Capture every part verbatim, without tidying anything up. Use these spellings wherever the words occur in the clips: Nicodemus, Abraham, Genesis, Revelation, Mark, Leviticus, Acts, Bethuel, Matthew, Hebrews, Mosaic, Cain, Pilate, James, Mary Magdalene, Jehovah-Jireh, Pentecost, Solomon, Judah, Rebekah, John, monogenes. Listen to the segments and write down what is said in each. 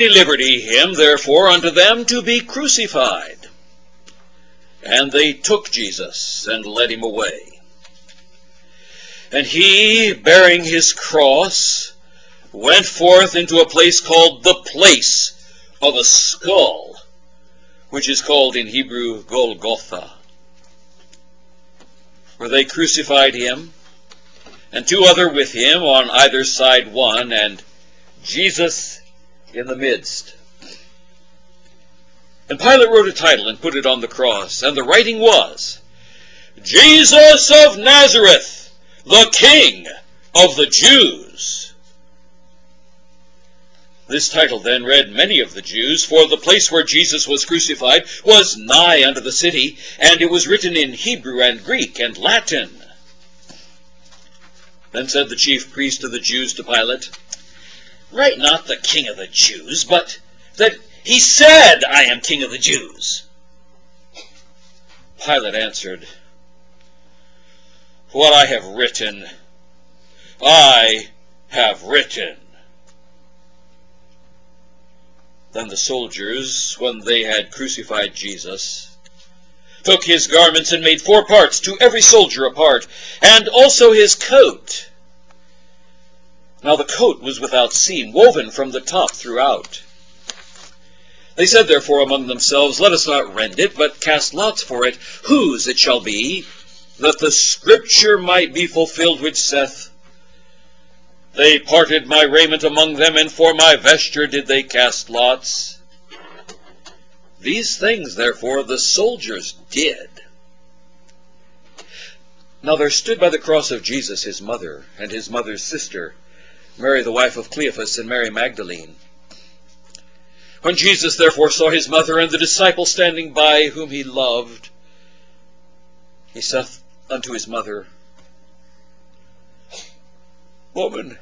delivered he him therefore unto them to be crucified. And they took Jesus, and led him away. And he, bearing his cross, went forth into a place called the place of a skull, which is called in Hebrew Golgotha, where they crucified him, and two other with him, on either side one, and Jesus in the midst. And Pilate wrote a title and put it on the cross, and the writing was, Jesus of Nazareth, the King of the Jews. This title then read many of the Jews, for the place where Jesus was crucified was nigh unto the city, and it was written in Hebrew and Greek and Latin. Then said the chief priest of the Jews to Pilate, Write not the King of the Jews, but that he said, I am King of the Jews. Pilate answered, What I have written, I have written. Then the soldiers, when they had crucified Jesus, took his garments and made four parts, to every soldier a part, and also his coat. Now the coat was without seam, woven from the top throughout. They said therefore among themselves, Let us not rend it, but cast lots for it, whose it shall be, that the scripture might be fulfilled, which saith, They parted my raiment among them, and for my vesture did they cast lots. These things therefore the soldiers did. Now there stood by the cross of Jesus his mother, and his mother's sister, Mary the wife of Cleophas, and Mary Magdalene. When Jesus therefore saw his mother and the disciple standing by whom he loved, he saith unto his mother, Woman,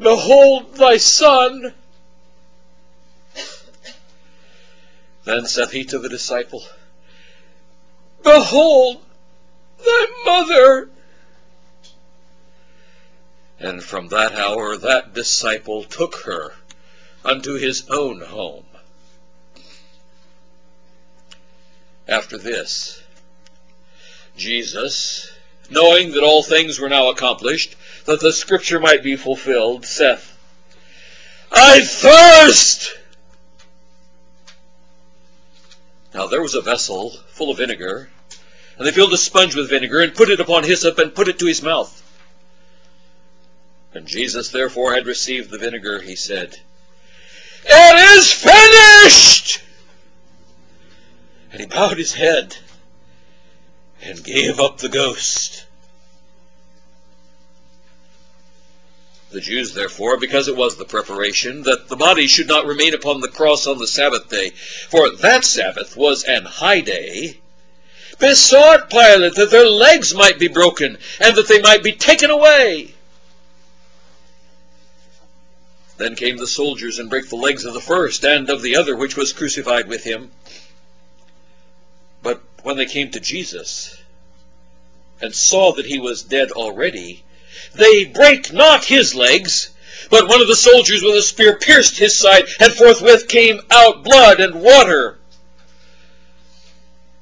behold thy son. Then saith he to the disciple, Behold thy mother. And from that hour that disciple took her unto his own home. After this, Jesus, knowing that all things were now accomplished, that the scripture might be fulfilled, saith, I thirst! Now there was a vessel full of vinegar, and they filled a sponge with vinegar, and put it upon hyssop, and put it to his mouth. When Jesus therefore had received the vinegar, he said, It is finished! And he bowed his head and gave up the ghost. The Jews therefore, because it was the preparation, that the body should not remain upon the cross on the Sabbath day, for that Sabbath was an high day, besought Pilate that their legs might be broken, and that they might be taken away. Then came the soldiers, and brake the legs of the first, and of the other which was crucified with him. But when they came to Jesus, and saw that he was dead already, they brake not his legs, but one of the soldiers with a spear pierced his side, and forthwith came out blood and water.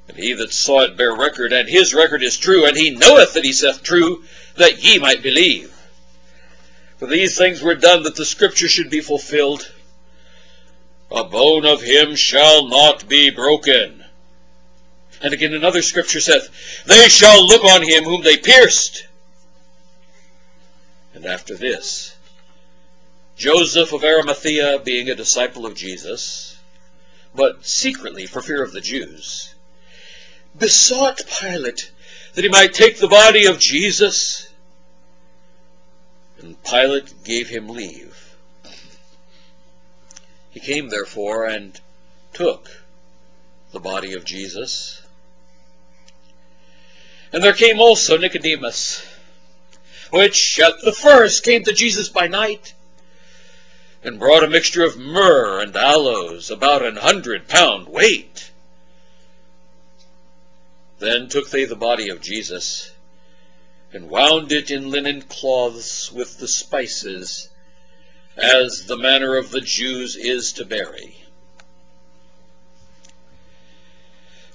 And he that saw it bare record, and his record is true, and he knoweth that he saith true, that ye might believe. For these things were done that the scripture should be fulfilled. A bone of him shall not be broken. And again another scripture saith, They shall look on him whom they pierced. And after this, Joseph of Arimathea, being a disciple of Jesus, but secretly for fear of the Jews, besought Pilate that he might take the body of Jesus. And Pilate gave him leave. He came therefore and took the body of Jesus. And there came also Nicodemus, which at the first came to Jesus by night, and brought a mixture of myrrh and aloes, about an hundred pound weight. Then took they the body of Jesus, and wound it in linen cloths with the spices, as the manner of the Jews is to bury.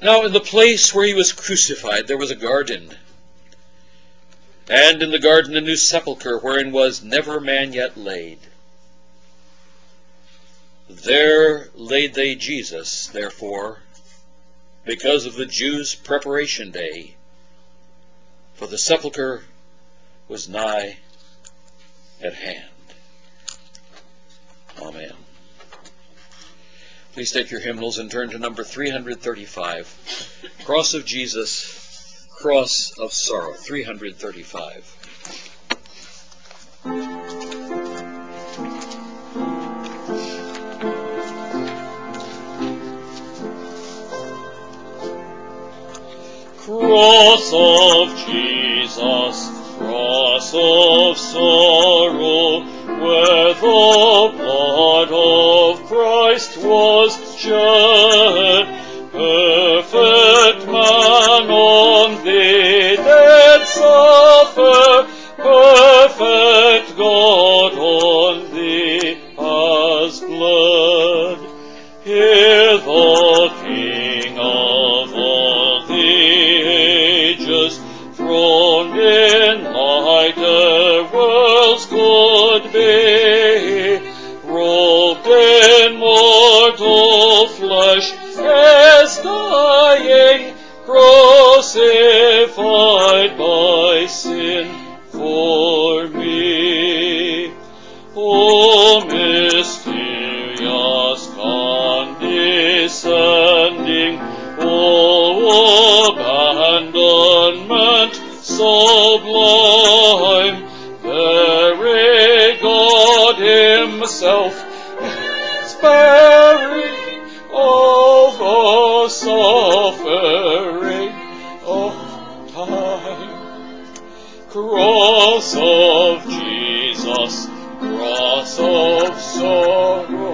Now in the place where he was crucified there was a garden, and in the garden a new sepulchre, wherein was never man yet laid. There laid they Jesus, therefore, because of the Jews' preparation day, for the sepulchre was nigh at hand. Amen. Please take your hymnals and turn to number three hundred thirty-five, Cross of Jesus, Cross of Sorrow, three hundred thirty-five. Cross of Jesus, cross of sorrow, where the blood of Christ was shed, perfect man on thee did suffer, perfect God on thee has bled. Hear the King of all the thrown in light the world's good be, robed in mortal flesh, as dying, crucified by sin for me. O mysterious condescending, O abandonment sublime, there God himself sparing all the suffering of time. Cross of Jesus, cross of sorrow,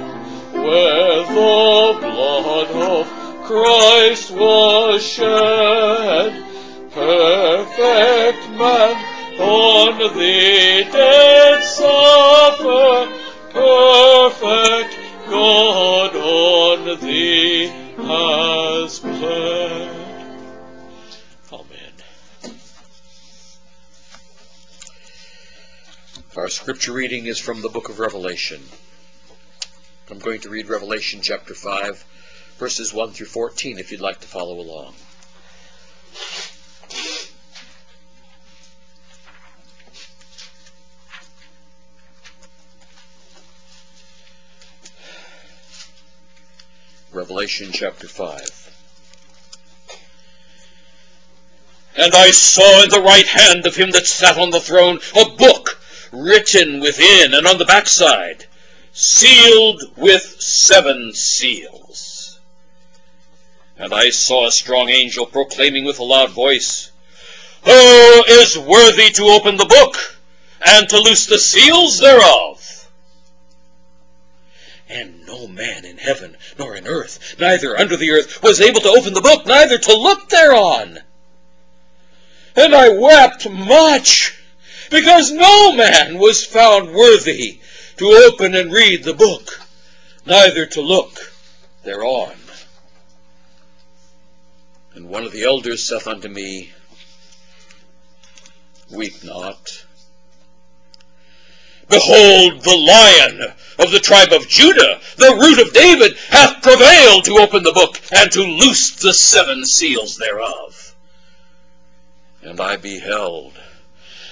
where the blood of Christ was shed, perfect man on thee did suffer, perfect God on thee has bled. Amen. Our scripture reading is from the book of Revelation. I'm going to read Revelation chapter five, verses one through fourteen, if you'd like to follow along. Revelation chapter five. And I saw in the right hand of him that sat on the throne a book written within and on the backside, sealed with seven seals. And I saw a strong angel proclaiming with a loud voice, Who is worthy to open the book and to loose the seals thereof? And no man in heaven, nor in earth, neither under the earth, was able to open the book, neither to look thereon. And I wept much, because no man was found worthy to open and read the book, neither to look thereon. And one of the elders saith unto me, Weep not. Behold, the Lion of the tribe of Judah, the root of David, hath prevailed to open the book, and to loose the seven seals thereof. And I beheld,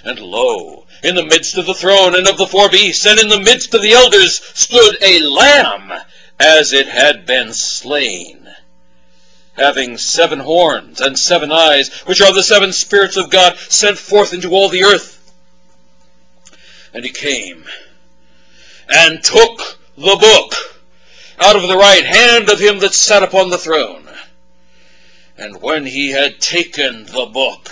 and lo, in the midst of the throne, and of the four beasts, and in the midst of the elders, stood a lamb, as it had been slain, having seven horns and seven eyes, which are the seven spirits of God, sent forth into all the earth. And he came, and took the book out of the right hand of him that sat upon the throne. And when he had taken the book,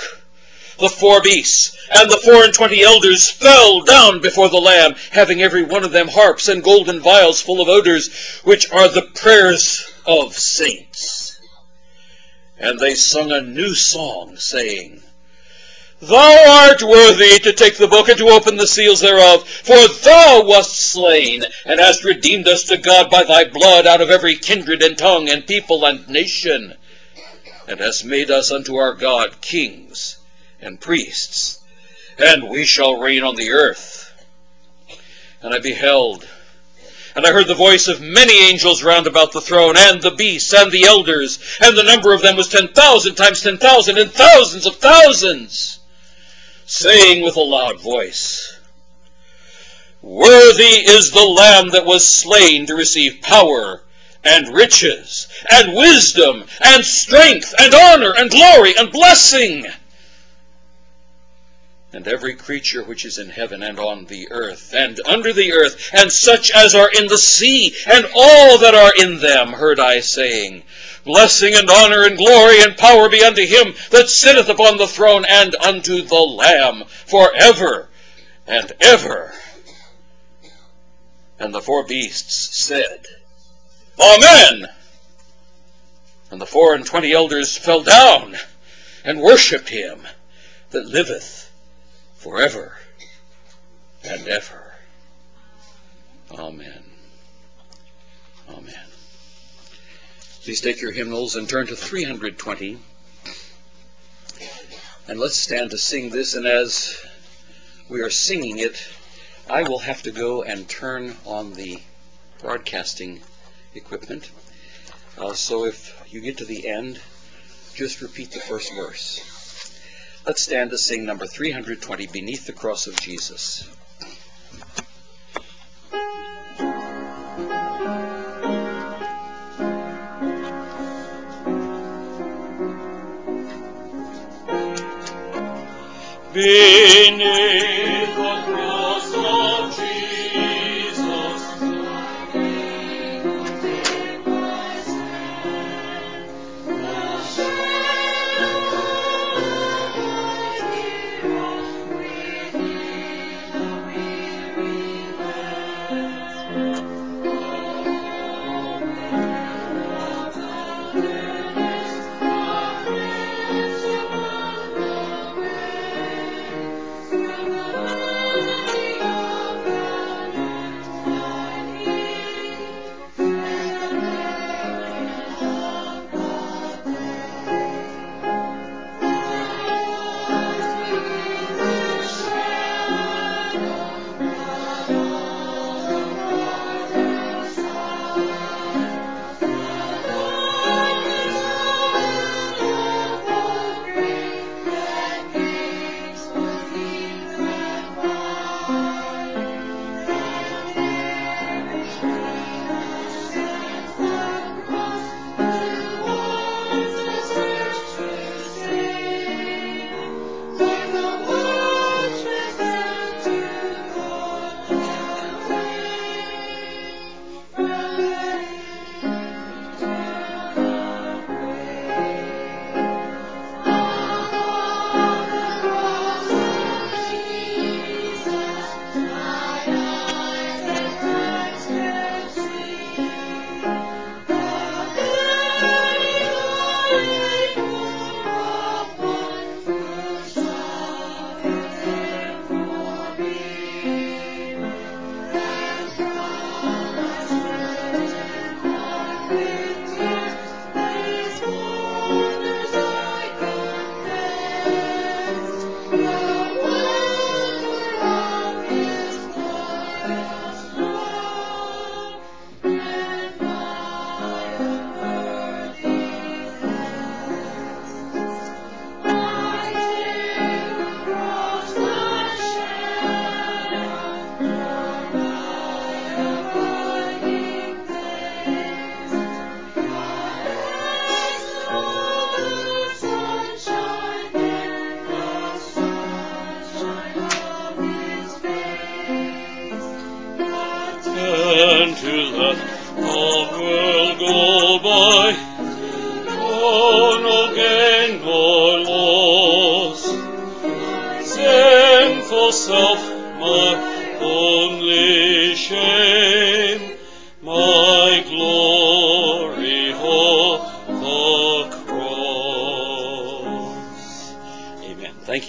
the four beasts and the four and twenty elders fell down before the Lamb, having every one of them harps and golden vials full of odors, which are the prayers of saints. And they sung a new song, saying, Thou art worthy to take the book and to open the seals thereof, for thou wast slain, and hast redeemed us to God by thy blood out of every kindred and tongue and people and nation, and hast made us unto our God kings and priests, and we shall reign on the earth. And I beheld, and I heard the voice of many angels round about the throne, and the beasts, and the elders, and the number of them was ten thousand times ten thousand, and thousands of thousands, saying with a loud voice, Worthy is the Lamb that was slain to receive power, and riches, and wisdom, and strength, and honor, and glory, and blessing. And every creature which is in heaven, and on the earth, and under the earth, and such as are in the sea, and all that are in them, heard I saying, Blessing, and honor, and glory, and power be unto him that sitteth upon the throne, and unto the Lamb, for ever and ever. And the four beasts said, Amen. And the four and twenty elders fell down, and worshipped him that liveth forever and ever. Amen. Amen. Please take your hymnals and turn to three hundred twenty. And let's stand to sing this. And as we are singing it, I will have to go and turn on the broadcasting equipment. Uh, so if you get to the end, just repeat the first verse. Let's stand to sing number three hundred twenty, Beneath the Cross of Jesus. Beneath the cross of Jesus, I stand, I stand.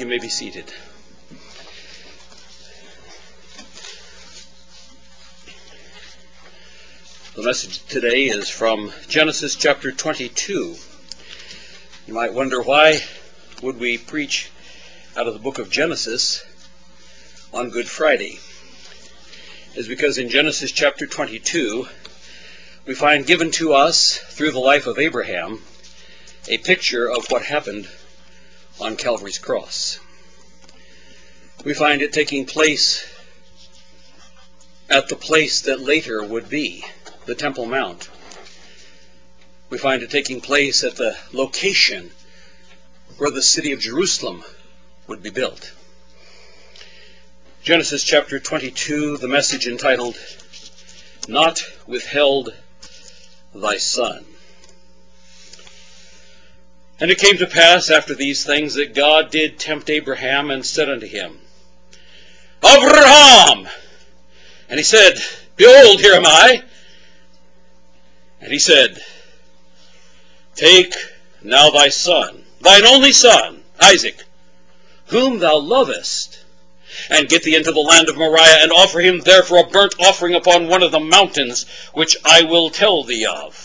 You may be seated. The message today is from Genesis chapter twenty-two. You might wonder, why would we preach out of the book of Genesis on Good Friday? It's because in Genesis chapter twenty-two, we find given to us, through the life of Abraham, a picture of what happened on Calvary's cross. We find it taking place at the place that later would be the Temple Mount. We find it taking place at the location where the city of Jerusalem would be built. Genesis chapter twenty-two, the message entitled, "Not Withheld Thy Son." And it came to pass after these things that God did tempt Abraham and said unto him, Abraham! And he said, Behold, here am I. And he said, Take now thy son, thine only son, Isaac, whom thou lovest, and get thee into the land of Moriah, and offer him there for a burnt offering upon one of the mountains, which I will tell thee of.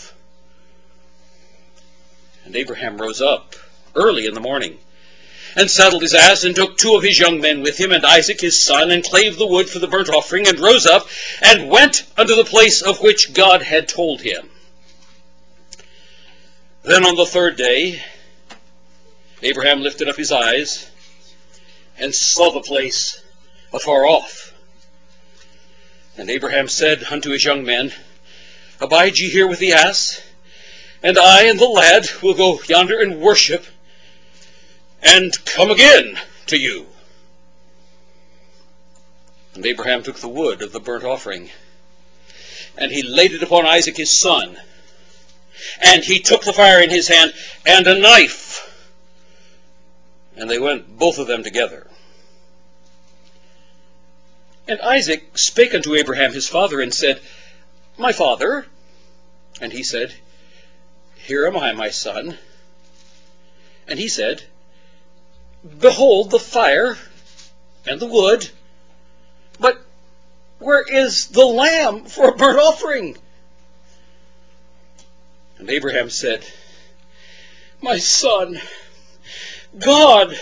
And Abraham rose up early in the morning, and saddled his ass, and took two of his young men with him, and Isaac his son, and clave the wood for the burnt offering, and rose up, and went unto the place of which God had told him. Then on the third day, Abraham lifted up his eyes, and saw the place afar off. And Abraham said unto his young men, Abide ye here with the ass, and I and the lad will go yonder and worship, and come again to you. And Abraham took the wood of the burnt offering, and he laid it upon Isaac his son. And he took the fire in his hand, and a knife. And they went both of them together. And Isaac spake unto Abraham his father, and said, My father. And he said, Here am I, my son. And he said, Behold the fire and the wood, but where is the lamb for a burnt offering? And Abraham said, My son, God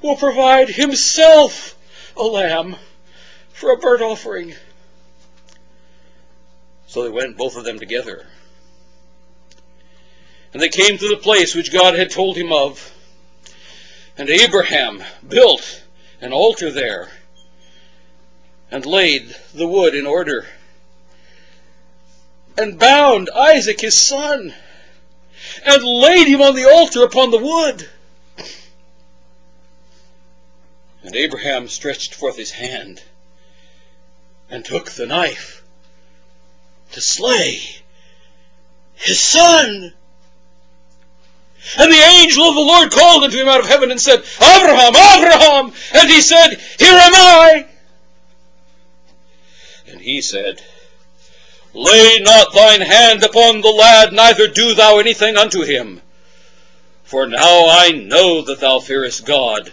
will provide himself a lamb for a burnt offering. So they went both of them together. And they came to the place which God had told him of. And Abraham built an altar there, and laid the wood in order, and bound Isaac his son, and laid him on the altar upon the wood. And Abraham stretched forth his hand, and took the knife to slay his son. And the angel of the Lord called unto him out of heaven and said, Abraham, Abraham! And he said, Here am I. And he said, Lay not thine hand upon the lad, neither do thou anything unto him. For now I know that thou fearest God,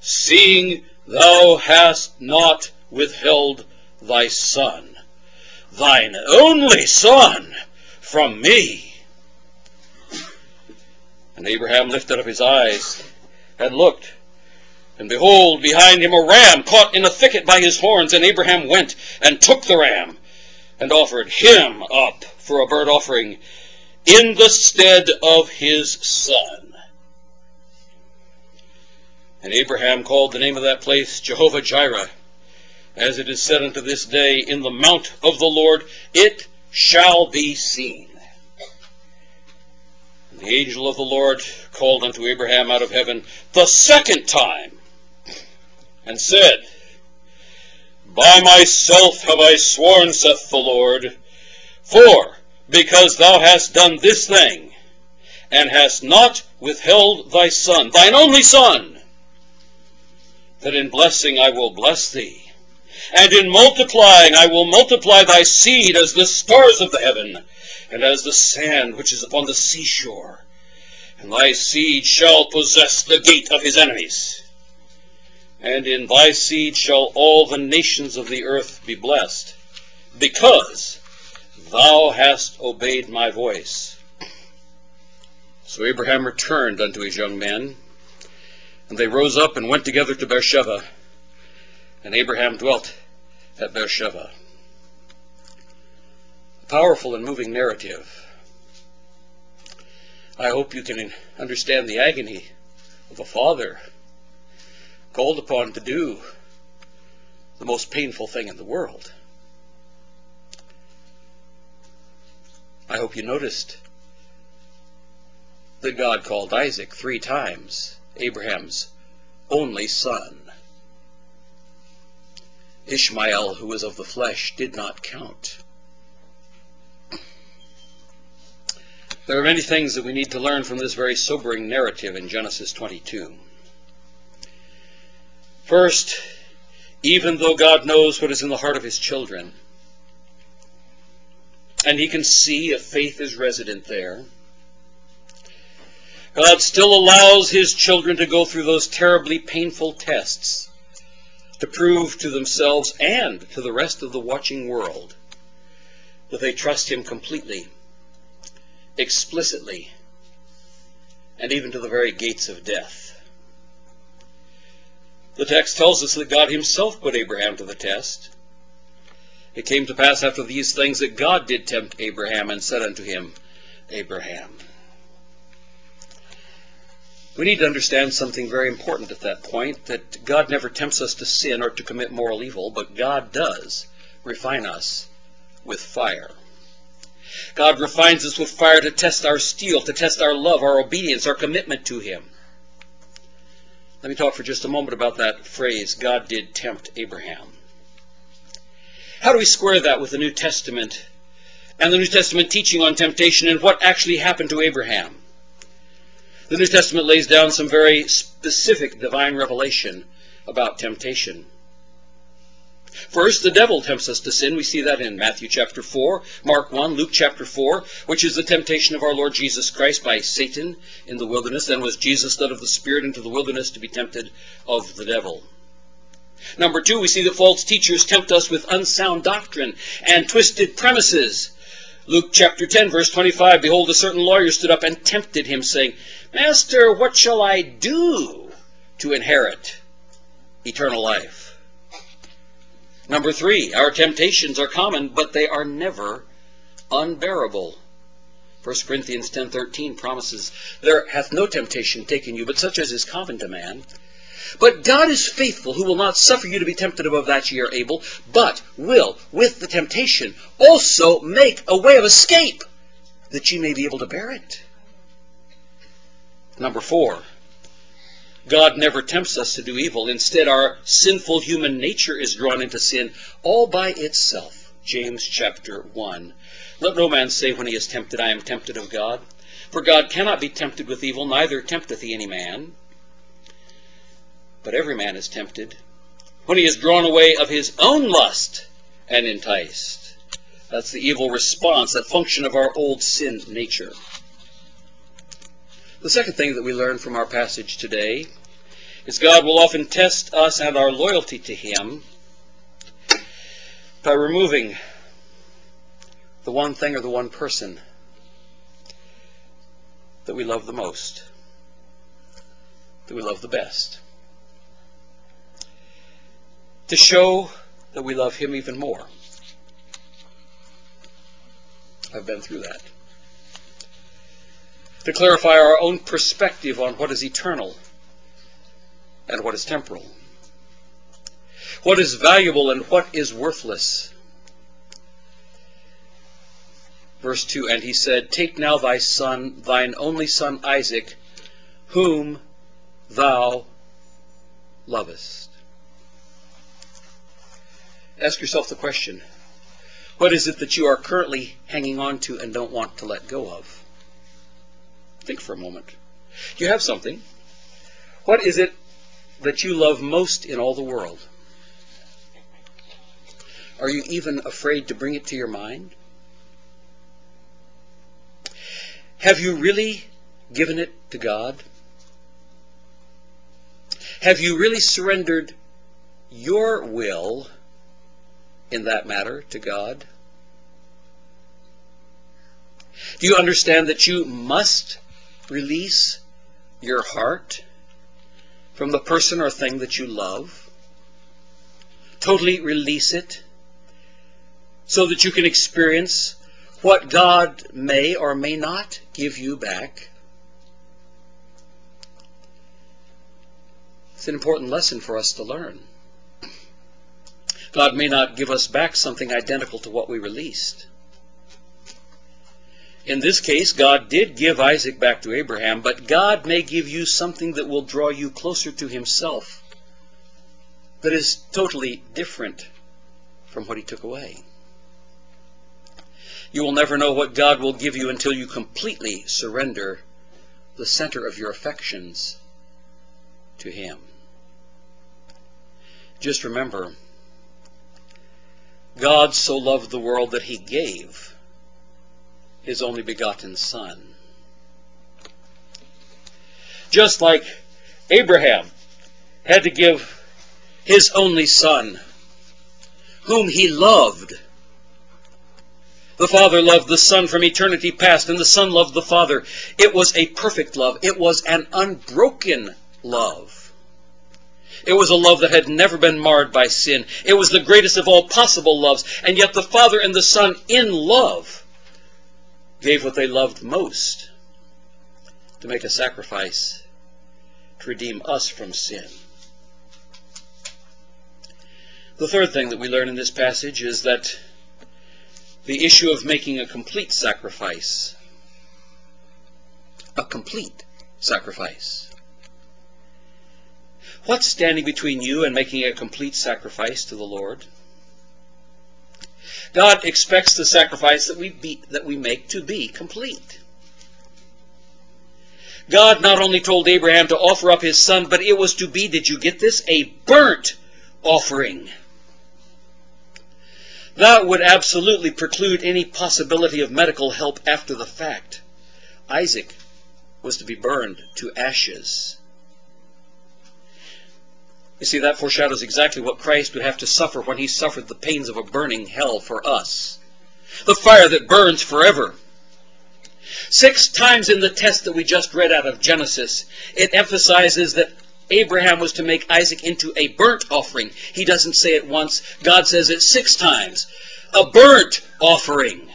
seeing thou hast not withheld thy son, thine only son, from me. And Abraham lifted up his eyes, and looked, and behold, behind him a ram caught in a thicket by his horns. And Abraham went, and took the ram, and offered him up for a burnt offering in the stead of his son. And Abraham called the name of that place Jehovah-Jireh, as it is said unto this day, In the mount of the Lord it shall be seen. The angel of the Lord called unto Abraham out of heaven the second time, and said, By myself have I sworn, saith the Lord, for because thou hast done this thing, and hast not withheld thy son, thine only son, that in blessing I will bless thee, and in multiplying I will multiply thy seed as the stars of the heaven, and as the sand which is upon the seashore. And thy seed shall possess the gate of his enemies. and in thy seed shall all the nations of the earth be blessed, because thou hast obeyed my voice. So Abraham returned unto his young men, and they rose up and went together to Beersheba, and Abraham dwelt at Beersheba. A powerful and moving narrative. I hope you can understand the agony of a father called upon to do the most painful thing in the world. I hope you noticed that God called Isaac three times Abraham's only son. Ishmael, who was of the flesh, did not count. There are many things that we need to learn from this very sobering narrative in Genesis twenty-two. First, even though God knows what is in the heart of his children, and he can see if faith is resident there, God still allows his children to go through those terribly painful tests to prove to themselves and to the rest of the watching world that they trust him completely, explicitly, and even to the very gates of death. The text tells us that God himself put Abraham to the test. It came to pass after these things that God did tempt Abraham and said unto him, Abraham. We need to understand something very important at that point, that God never tempts us to sin or to commit moral evil, but God does refine us with fire. God refines us with fire to test our steel, to test our love, our obedience, our commitment to him. Let me talk for just a moment about that phrase, God did tempt Abraham. How do we square that with the New Testament and the New Testament teaching on temptation and what actually happened to Abraham? The New Testament lays down some very specific divine revelation about temptation. First, the devil tempts us to sin. We see that in Matthew chapter four, Mark one, Luke chapter four, which is the temptation of our Lord Jesus Christ by Satan in the wilderness. Then was Jesus led of the Spirit into the wilderness to be tempted of the devil. Number two, we see that false teachers tempt us with unsound doctrine and twisted premises. Luke chapter ten, verse twenty-five, behold, a certain lawyer stood up and tempted him, saying, Master, what shall I do to inherit eternal life? Number three, our temptations are common, but they are never unbearable. First Corinthians ten thirteen promises, there hath no temptation taken you, but such as is common to man. But God is faithful, who will not suffer you to be tempted above that ye are able, but will, with the temptation, also make a way of escape, that ye may be able to bear it. Number four, God never tempts us to do evil. Instead, our sinful human nature is drawn into sin all by itself. James chapter one. Let no man say when he is tempted, I am tempted of God. For God cannot be tempted with evil, neither tempteth he any man. But every man is tempted when he is drawn away of his own lust and enticed. That's the evil response, that function of our old sin nature. The second thing that we learn from our passage today is God will often test us and our loyalty to him by removing the one thing or the one person that we love the most, that we love the best, to show that we love him even more. I've been through that. To clarify our own perspective on what is eternal and what is temporal, what is valuable and what is worthless. Verse two, and he said, take now thy son, thine only son Isaac, whom thou lovest. Ask yourself the question, what is it that you are currently hanging on to and don't want to let go of? Think for a moment. You have something. What is it that you love most in all the world? Are you even afraid to bring it to your mind? Have you really given it to God? Have you really surrendered your will in that matter to God? Do you understand that you must release your heart from the person or thing that you love? Totally release it so that you can experience what God may or may not give you back. It's an important lesson for us to learn. God may not give us back something identical to what we released. In this case, God did give Isaac back to Abraham, but God may give you something that will draw you closer to himself, that is totally different from what he took away. You will never know what God will give you until you completely surrender the center of your affections to him. Just remember, God so loved the world that he gave his only begotten Son. Just like Abraham had to give his only son, whom he loved. The Father loved the Son from eternity past, and the Son loved the Father. It was a perfect love. It was an unbroken love. It was a love that had never been marred by sin. It was the greatest of all possible loves, and yet the Father and the Son, in love, gave what they loved most to make a sacrifice to redeem us from sin. The third thing that we learn in this passage is that the issue of making a complete sacrifice, a complete sacrifice. What's standing between you and making a complete sacrifice to the Lord? God expects the sacrifice that we, be, that we make to be complete. God not only told Abraham to offer up his son, but it was to be, did you get this? A burnt offering. That would absolutely preclude any possibility of medical help after the fact. Isaac was to be burned to ashes. You see, that foreshadows exactly what Christ would have to suffer when he suffered the pains of a burning hell for us. The fire that burns forever. Six times in the text that we just read out of Genesis, it emphasizes that Abraham was to make Isaac into a burnt offering. He doesn't say it once. God says it six times. A burnt offering.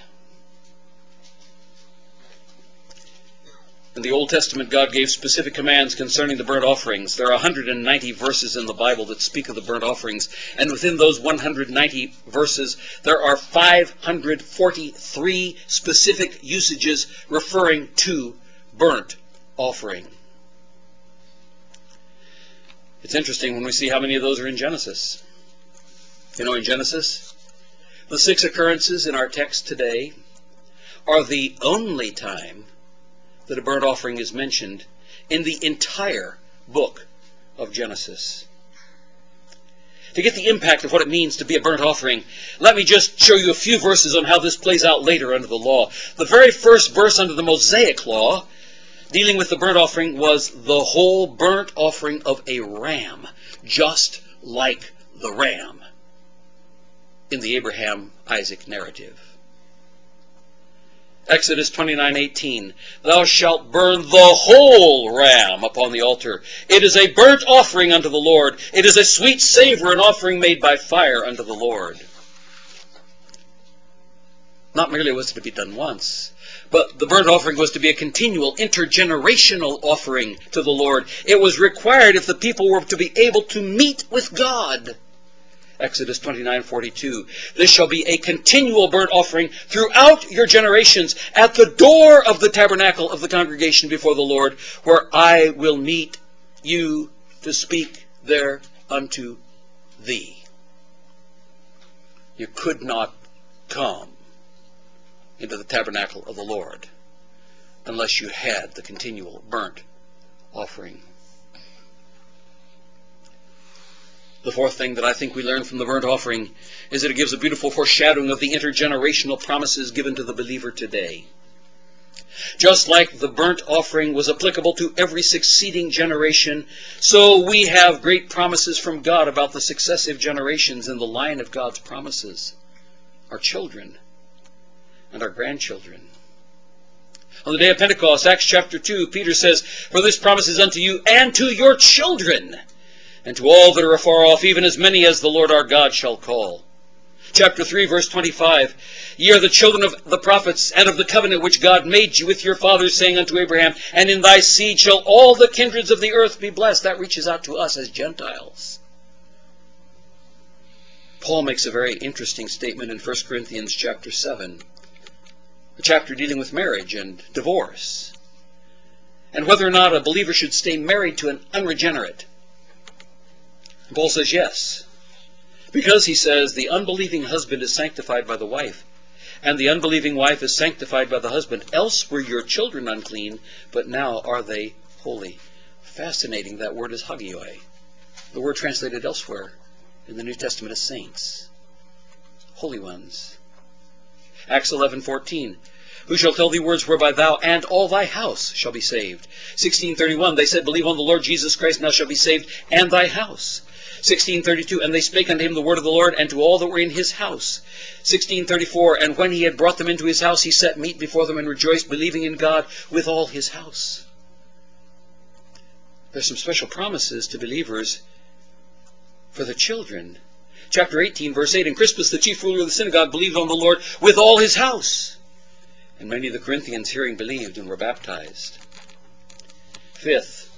In the Old Testament, God gave specific commands concerning the burnt offerings. There are one hundred ninety verses in the Bible that speak of the burnt offerings, and within those one hundred ninety verses, there are five hundred forty-three specific usages referring to burnt offering. It's interesting when we see how many of those are in Genesis. You know, in Genesis, the six occurrences in our text today are the only time that a burnt offering is mentioned in the entire book of Genesis. To get the impact of what it means to be a burnt offering, let me just show you a few verses on how this plays out later under the law. The very first verse under the Mosaic law dealing with the burnt offering was the whole burnt offering of a ram, just like the ram in the Abraham-Isaac narrative. Exodus twenty-nine eighteen, thou shalt burn the whole ram upon the altar. It is a burnt offering unto the Lord. It is a sweet savor, an offering made by fire unto the Lord. Not merely was it to be done once, but the burnt offering was to be a continual, intergenerational offering to the Lord. It was required if the people were to be able to meet with God. Exodus twenty-nine forty-two, this shall be a continual burnt offering throughout your generations at the door of the tabernacle of the congregation before the Lord, where I will meet you to speak there unto thee. You could not come into the tabernacle of the Lord unless you had the continual burnt offering. The fourth thing that I think we learn from the burnt offering is that it gives a beautiful foreshadowing of the intergenerational promises given to the believer today. Just like the burnt offering was applicable to every succeeding generation, so we have great promises from God about the successive generations in the line of God's promises, our children and our grandchildren. On the day of Pentecost, Acts chapter two, Peter says, "For this promise is unto you and to your children, and to all that are afar off, even as many as the Lord our God shall call." Chapter three, verse twenty-five, "Ye are the children of the prophets, and of the covenant which God made you with your fathers, saying unto Abraham, and in thy seed shall all the kindreds of the earth be blessed." That reaches out to us as Gentiles. Paul makes a very interesting statement in First Corinthians chapter seven, a chapter dealing with marriage and divorce, and whether or not a believer should stay married to an unregenerate. And Paul says yes. Because, he says, the unbelieving husband is sanctified by the wife, and the unbelieving wife is sanctified by the husband. Else were your children unclean, but now are they holy. Fascinating, that word is hagioi. The word translated elsewhere in the New Testament as saints, holy ones. Acts eleven fourteen, "Who shall tell thee words whereby thou and all thy house shall be saved?" sixteen thirty-one, they said, "Believe on the Lord Jesus Christ, and thou shalt be saved, and thy house." sixteen thirty-two, "And they spake unto him the word of the Lord, and to all that were in his house." sixteen thirty-four, "And when he had brought them into his house, he set meat before them, and rejoiced, believing in God with all his house." There's some special promises to believers for the children. Chapter eighteen, verse eight, "And Crispus, the chief ruler of the synagogue, believed on the Lord with all his house. And many of the Corinthians, hearing, believed and were baptized." Fifth,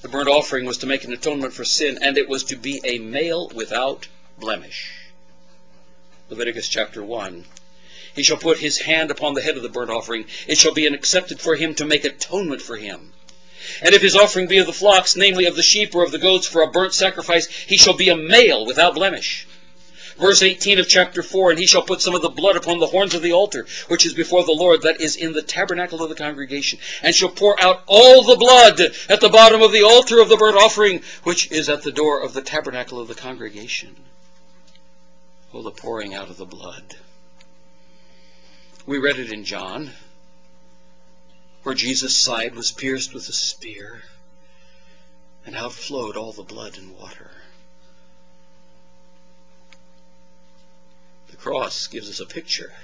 the burnt offering was to make an atonement for sin, and it was to be a male without blemish. Leviticus chapter one. "He shall put his hand upon the head of the burnt offering. It shall be accepted for him to make atonement for him. And if his offering be of the flocks, namely of the sheep or of the goats, for a burnt sacrifice, he shall be a male without blemish." Verse eighteen of chapter four, "And he shall put some of the blood upon the horns of the altar, which is before the Lord, that is in the tabernacle of the congregation, and shall pour out all the blood at the bottom of the altar of the burnt offering, which is at the door of the tabernacle of the congregation." Oh, the pouring out of the blood. We read it in John, where Jesus' side was pierced with a spear, and out flowed all the blood and water. The cross gives us a picture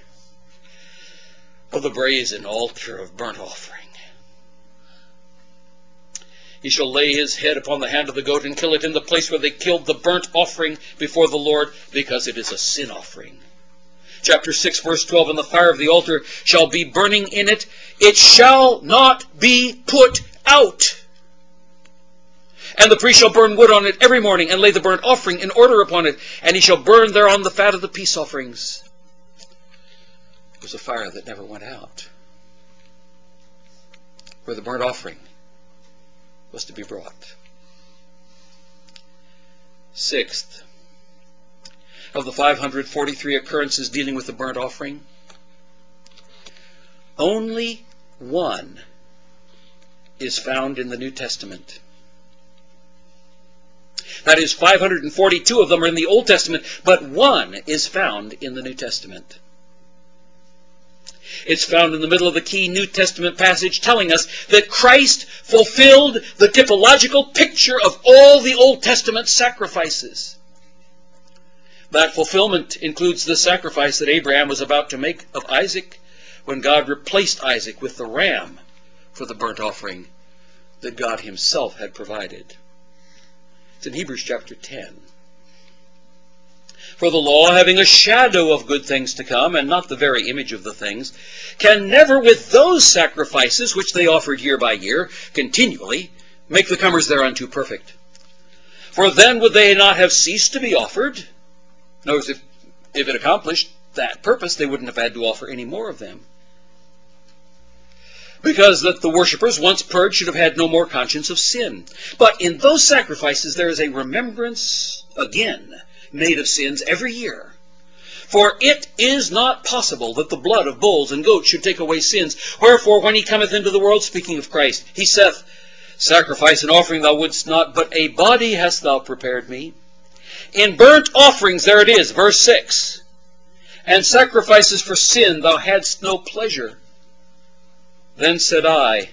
of the brazen altar of burnt offering. "He shall lay his head upon the hand of the goat and kill it in the place where they killed the burnt offering before the Lord, because it is a sin offering." Chapter six, verse twelve, "And the fire of the altar shall be burning in it. It shall not be put out. And the priest shall burn wood on it every morning, and lay the burnt offering in order upon it, and he shall burn thereon the fat of the peace offerings." It was a fire that never went out, where the burnt offering was to be brought. Sixth, of the five hundred forty-three occurrences dealing with the burnt offering, only one is found in the New Testament. That is, five hundred forty-two of them are in the Old Testament, but one is found in the New Testament. It's found in the middle of the key New Testament passage telling us that Christ fulfilled the typological picture of all the Old Testament sacrifices. That fulfillment includes the sacrifice that Abraham was about to make of Isaac when God replaced Isaac with the ram for the burnt offering that God himself had provided. It's in Hebrews chapter ten. "For the law, having a shadow of good things to come, and not the very image of the things, can never with those sacrifices which they offered year by year, continually, make the comers thereunto perfect. For then would they not have ceased to be offered?" Notice, if, if it accomplished that purpose, they wouldn't have had to offer any more of them. "Because that the worshippers, once purged, should have had no more conscience of sin. But in those sacrifices there is a remembrance again made of sins every year. For it is not possible that the blood of bulls and goats should take away sins. Wherefore, when he cometh into the world," speaking of Christ, "he saith, Sacrifice and offering thou wouldst not, but a body hast thou prepared me." In burnt offerings, there it is, verse six, "And sacrifices for sin thou hadst no pleasure." Then said I,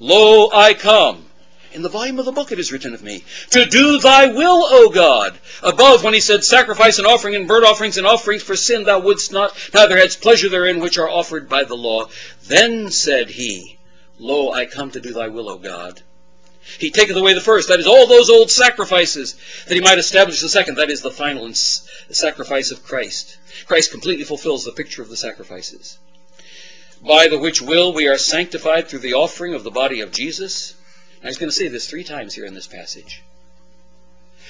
Lo, I come. In the volume of the book it is written of me, to do thy will, O God. Above, when he said, Sacrifice and offering and burnt offerings and offerings for sin thou wouldst not, neither hadst pleasure therein which are offered by the law. Then said he, Lo, I come to do thy will, O God. He taketh away the first, that is, all those old sacrifices, that he might establish the second, that is, the final sacrifice of Christ. Christ completely fulfills the picture of the sacrifices. By the which will we are sanctified through the offering of the body of Jesus. Now he's going to say this three times here in this passage.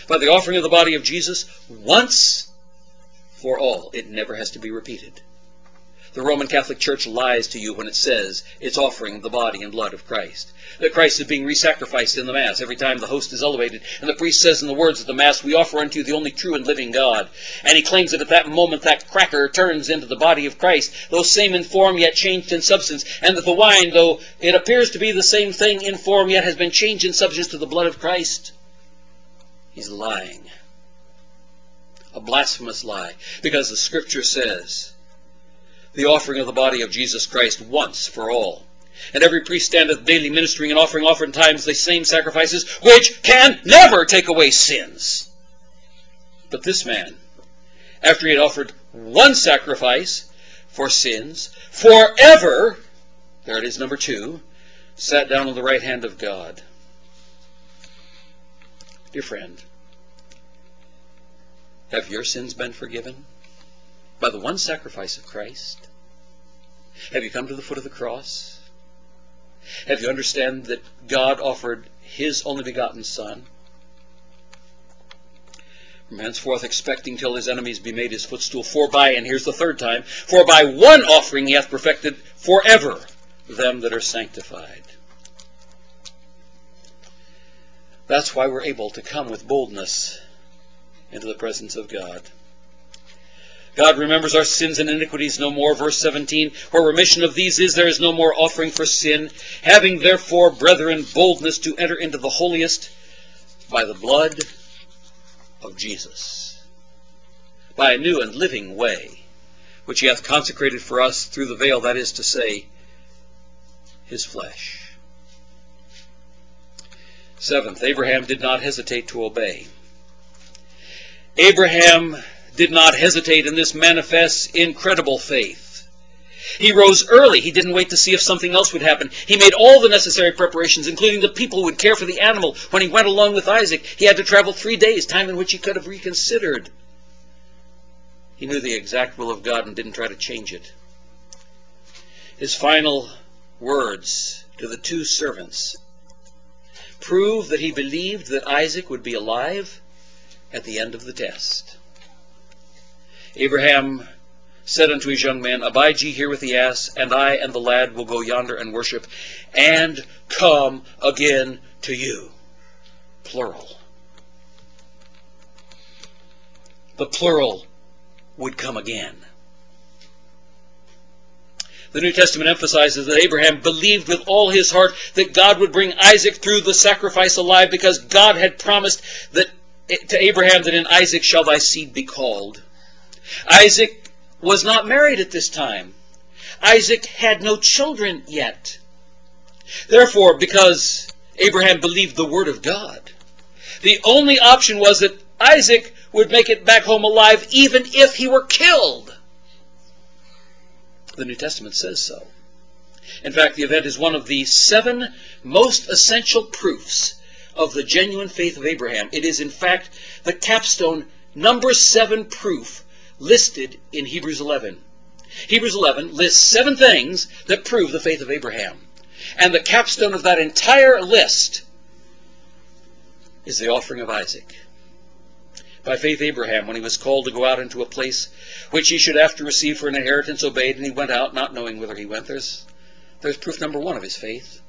By the offering of the body of Jesus once for all. It never has to be repeated. The Roman Catholic Church lies to you when it says it's offering the body and blood of Christ. That Christ is being re-sacrificed in the Mass every time the host is elevated. And the priest says in the words of the Mass, we offer unto you the only true and living God. And he claims that at that moment that cracker turns into the body of Christ, though same in form yet changed in substance. And that the wine, though it appears to be the same thing in form, yet has been changed in substance to the blood of Christ. He's lying. A blasphemous lie. Because the Scripture says the offering of the body of Jesus Christ once for all. And every priest standeth daily ministering and offering oftentimes the same sacrifices, which can never take away sins. But this man, after he had offered one sacrifice for sins, forever, there it is, number two, sat down on the right hand of God. Dear friend, have your sins been forgiven by the one sacrifice of Christ? Have you come to the foot of the cross? Have you understand that God offered his only begotten Son? From henceforth expecting till his enemies be made his footstool, for by, and here's the third time, for by one offering he hath perfected forever them that are sanctified. That's why we're able to come with boldness into the presence of God. God remembers our sins and iniquities no more. Verse seventeen, where remission of these is, there is no more offering for sin. Having therefore, brethren, boldness to enter into the holiest by the blood of Jesus, by a new and living way, which he hath consecrated for us through the veil, that is to say, his flesh. Seventh, Abraham did not hesitate to obey. Abraham did not hesitate in this manifest incredible faith. He rose early. He didn't wait to see if something else would happen. He made all the necessary preparations, including the people who would care for the animal. When he went along with Isaac, he had to travel three days, time in which he could have reconsidered. He knew the exact will of God and didn't try to change it. His final words to the two servants prove that he believed that Isaac would be alive at the end of the test. Abraham said unto his young man, Abide ye here with the ass, and I and the lad will go yonder and worship, and come again to you. Plural. The plural would come again. The New Testament emphasizes that Abraham believed with all his heart that God would bring Isaac through the sacrifice alive, because God had promised that to Abraham that in Isaac shall thy seed be called. Isaac was not married at this time. Isaac had no children yet. Therefore, because Abraham believed the word of God, the only option was that Isaac would make it back home alive even if he were killed. The New Testament says so. In fact, the event is one of the seven most essential proofs of the genuine faith of Abraham. It is, in fact, the capstone number seven proof listed in Hebrews eleven. Hebrews eleven lists seven things that prove the faith of Abraham. And the capstone of that entire list is the offering of Isaac. By faith Abraham, when he was called to go out into a place which he should after receive for an inheritance, obeyed, and he went out, not knowing whither he went. There's, there's proof number one of his faith.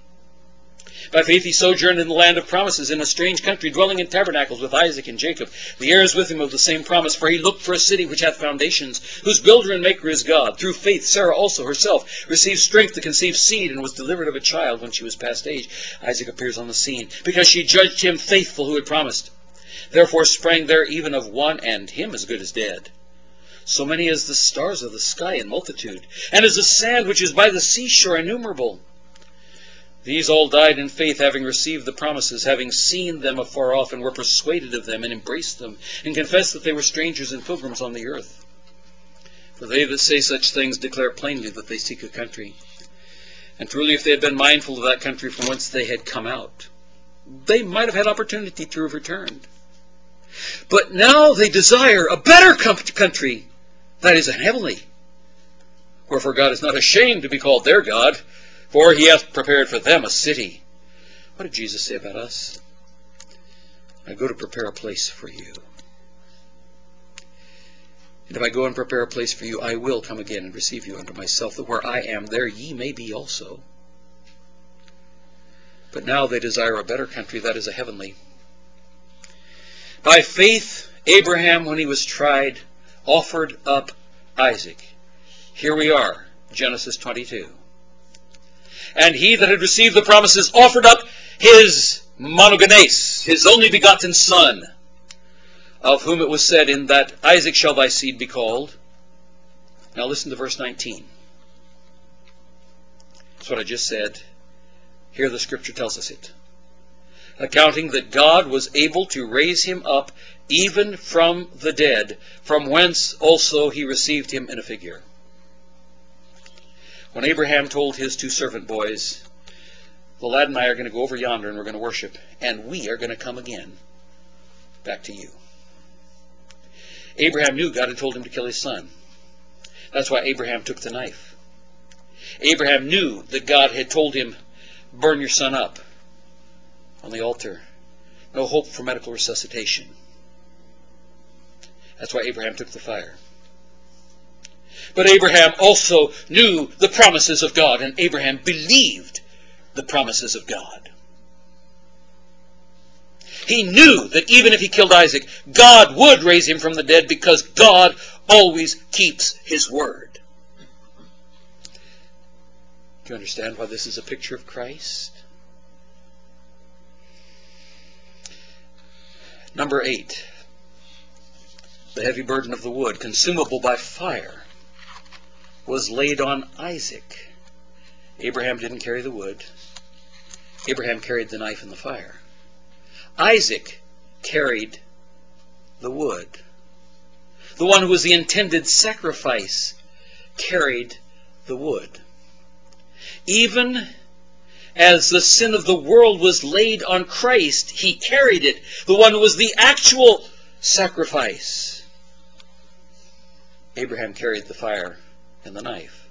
By faith he sojourned in the land of promises, in a strange country, dwelling in tabernacles with Isaac and Jacob, the heirs with him of the same promise. For he looked for a city which hath foundations, whose builder and maker is God. Through faith Sarah also herself received strength to conceive seed, and was delivered of a child when she was past age. Isaac appears on the scene, because she judged him faithful who had promised. Therefore sprang there even of one, and him as good as dead, so many as the stars of the sky in multitude, and as the sand which is by the seashore innumerable. These all died in faith, having received the promises, having seen them afar off, and were persuaded of them, and embraced them, and confessed that they were strangers and pilgrims on the earth. For they that say such things declare plainly that they seek a country. And truly, if they had been mindful of that country from whence they had come out, they might have had opportunity to have returned. But now they desire a better country, that is, a heavenly. Wherefore God is not ashamed to be called their God, for he hath prepared for them a city. What did Jesus say about us? I go to prepare a place for you. And if I go and prepare a place for you, I will come again and receive you unto myself, that where I am, there ye may be also. But now they desire a better country, that is, a heavenly. By faith, Abraham, when he was tried, offered up Isaac. Here we are, Genesis twenty-two. And he that had received the promises offered up his monogenes, his only begotten son, of whom it was said, in that Isaac shall thy seed be called. Now listen to verse nineteen. That's what I just said. Here the scripture tells us it. Accounting that God was able to raise him up even from the dead, from whence also he received him in a figure. When Abraham told his two servant boys, the lad and I are going to go over yonder and we're going to worship, and we are going to come again back to you. Abraham knew God had told him to kill his son. That's why Abraham took the knife. Abraham knew that God had told him, burn your son up on the altar. No hope for medical resuscitation. That's why Abraham took the fire. But Abraham also knew the promises of God, and Abraham believed the promises of God. He knew that even if he killed Isaac, God would raise him from the dead, because God always keeps his word. Do you understand why this is a picture of Christ? Number eight, the heavy burden of the wood, consumable by fire, was laid on Isaac. Abraham didn't carry the wood. Abraham carried the knife and the fire. Isaac carried the wood. The one who was the intended sacrifice carried the wood. Even as the sin of the world was laid on Christ, he carried it. The one who was the actual sacrifice. Abraham carried the fire and the knife.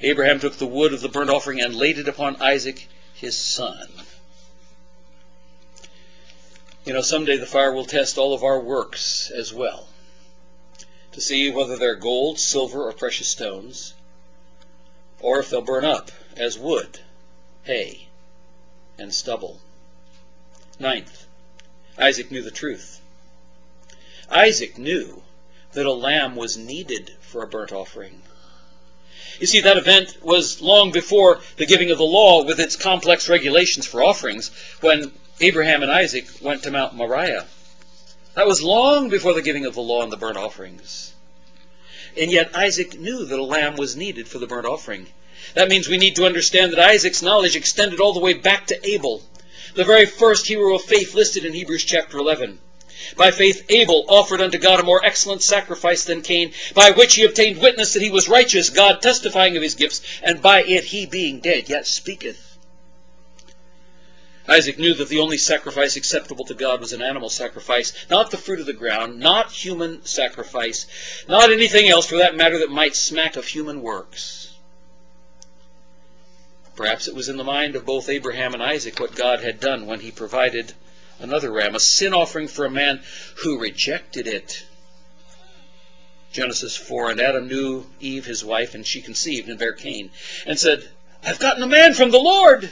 Abraham took the wood of the burnt offering and laid it upon Isaac, his son. You know, someday the fire will test all of our works as well, to see whether they're gold, silver, or precious stones, or if they'll burn up as wood, hay, and stubble. Ninth, Isaac knew the truth. Isaac knew that a lamb was needed for a burnt offering. You see, that event was long before the giving of the law with its complex regulations for offerings, when Abraham and Isaac went to Mount Moriah. That was long before the giving of the law and the burnt offerings. And yet Isaac knew that a lamb was needed for the burnt offering. That means we need to understand that Isaac's knowledge extended all the way back to Abel, the very first hero of faith listed in Hebrews chapter eleven. By faith Abel offered unto God a more excellent sacrifice than Cain, by which he obtained witness that he was righteous, God testifying of his gifts, and by it he being dead yet speaketh. Isaac knew that the only sacrifice acceptable to God was an animal sacrifice, not the fruit of the ground, not human sacrifice, not anything else for that matter that might smack of human works. Perhaps it was in the mind of both Abraham and Isaac what God had done when he provided another ram, a sin offering for a man who rejected it. Genesis four, and Adam knew Eve his wife, and she conceived and bare Cain, and said, I've gotten a man from the Lord.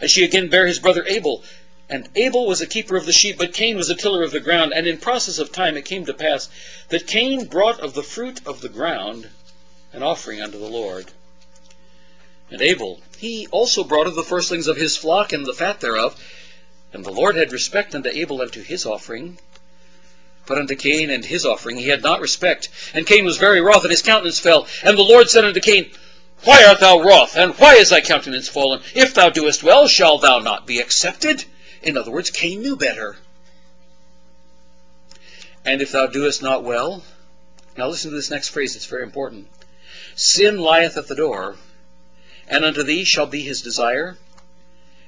And she again bare his brother Abel. And Abel was a keeper of the sheep, but Cain was a tiller of the ground. And in process of time it came to pass that Cain brought of the fruit of the ground an offering unto the Lord. And Abel, he also brought of the firstlings of his flock and the fat thereof. And the Lord had respect unto Abel and to his offering, But unto Cain and his offering he had not respect. And Cain was very wroth, and his countenance fell. And the Lord said unto Cain, Why art thou wroth, and why is thy countenance fallen? If thou doest well, shall thou not be accepted? In other words, Cain knew better. And if thou doest not well, now listen to this next phrase, it's very important. Sin lieth at the door, and unto thee shall be his desire,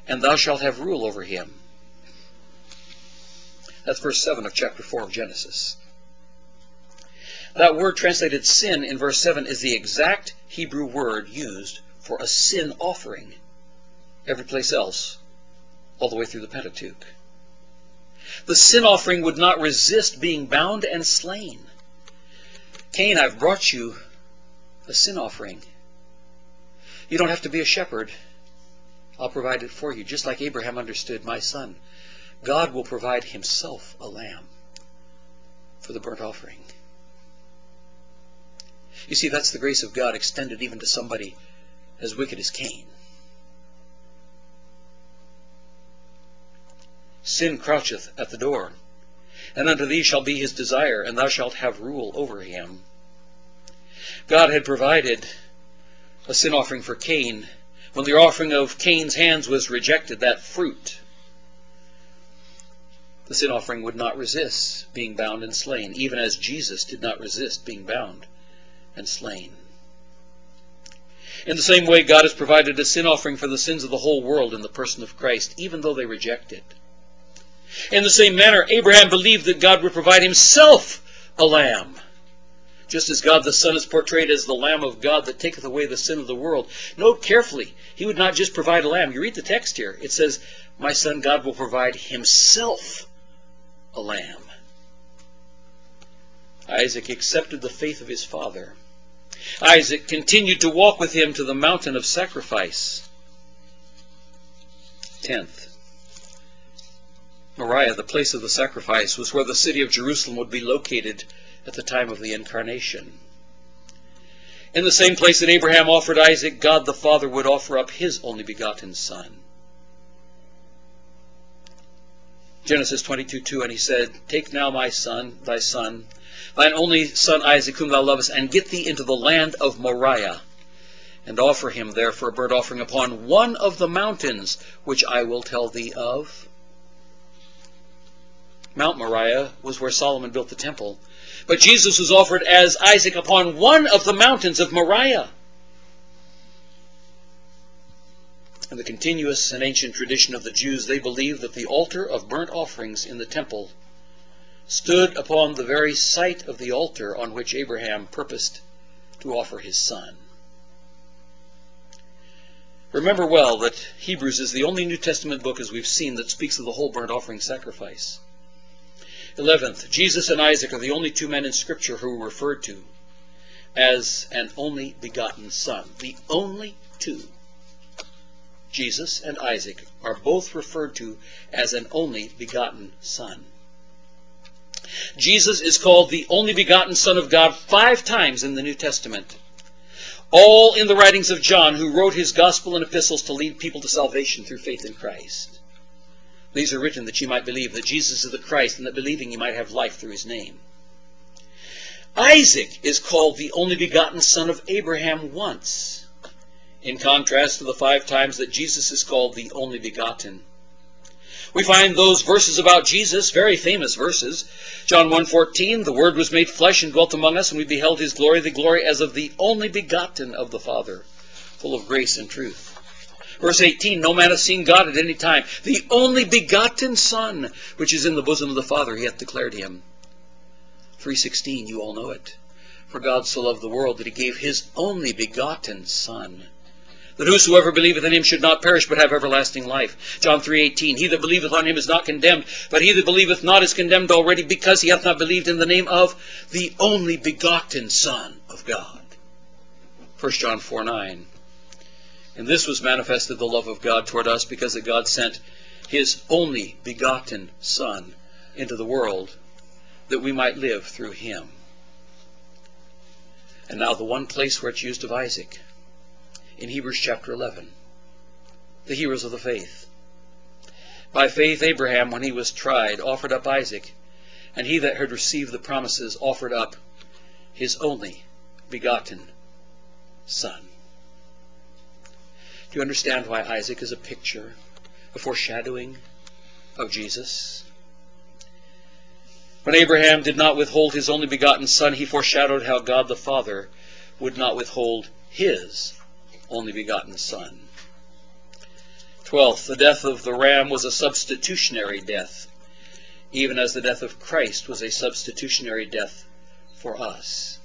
and thou shalt have rule over him. That's verse seven of chapter four of Genesis. That word translated sin in verse seven is the exact Hebrew word used for a sin offering every place else, all the way through the Pentateuch. The sin offering would not resist being bound and slain. Cain, I've brought you a sin offering. You don't have to be a shepherd. I'll provide it for you, just like Abraham understood my son. God will provide himself a lamb for the burnt offering. You see, that's the grace of God extended even to somebody as wicked as Cain. Sin croucheth at the door, and unto thee shall be his desire, and thou shalt have rule over him. God had provided a sin offering for Cain. When the offering of Cain's hands was rejected, that fruit, the sin offering would not resist being bound and slain, even as Jesus did not resist being bound and slain. In the same way, God has provided a sin offering for the sins of the whole world in the person of Christ, even though they reject it. In the same manner, Abraham believed that God would provide himself a lamb. Just as God the Son is portrayed as the Lamb of God that taketh away the sin of the world. Note carefully, he would not just provide a lamb. You read the text here. It says, my son God will provide himself a lamb. Isaac accepted the faith of his father. Isaac continued to walk with him to the mountain of sacrifice. Tenth, Moriah, the place of the sacrifice, was where the city of Jerusalem would be located at the time of the incarnation. In the same place that Abraham offered Isaac, God the Father would offer up his only begotten Son. Genesis twenty-two two, and he said, Take now my son, thy son, thine only son Isaac, whom thou lovest, and get thee into the land of Moriah, and offer him there for a burnt offering upon one of the mountains, which I will tell thee of. Mount Moriah was where Solomon built the temple. But Jesus was offered as Isaac upon one of the mountains of Moriah. In the continuous and ancient tradition of the Jews, they believed that the altar of burnt offerings in the temple stood upon the very site of the altar on which Abraham purposed to offer his son. Remember well that Hebrews is the only New Testament book, as we've seen, that speaks of the whole burnt offering sacrifice. Eleventh, Jesus and Isaac are the only two men in Scripture who are referred to as an only begotten son. The only two. Jesus and Isaac are both referred to as an only begotten son. Jesus is called the only begotten Son of God five times in the New Testament. All in the writings of John, who wrote his gospel and epistles to lead people to salvation through faith in Christ. These are written that you might believe that Jesus is the Christ, and that believing you might have life through his name. Isaac is called the only begotten son of Abraham once, in contrast to the five times that Jesus is called the only begotten. We find those verses about Jesus, very famous verses. John one fourteen, the Word was made flesh and dwelt among us, and we beheld his glory, the glory as of the only begotten of the Father, full of grace and truth. Verse eighteen, no man hath seen God at any time. The only begotten Son, which is in the bosom of the Father, he hath declared him. three sixteen, you all know it. For God so loved the world that he gave his only begotten Son, that whosoever believeth in him should not perish, but have everlasting life. John three eighteen, he that believeth on him is not condemned, but he that believeth not is condemned already, because he hath not believed in the name of the only begotten Son of God. First John four nine. And this was manifested the love of God toward us, because that God sent his only begotten Son into the world, that we might live through him. And now the one place where it's used of Isaac, in Hebrews chapter eleven, the heroes of the faith. By faith Abraham, when he was tried, offered up Isaac, And he that had received the promises offered up his only begotten son. Do you understand why Isaac is a picture, a foreshadowing of Jesus? When Abraham did not withhold his only begotten son, he foreshadowed how God the Father would not withhold his only begotten son. Twelfth, the death of the ram was a substitutionary death, even as the death of Christ was a substitutionary death for us.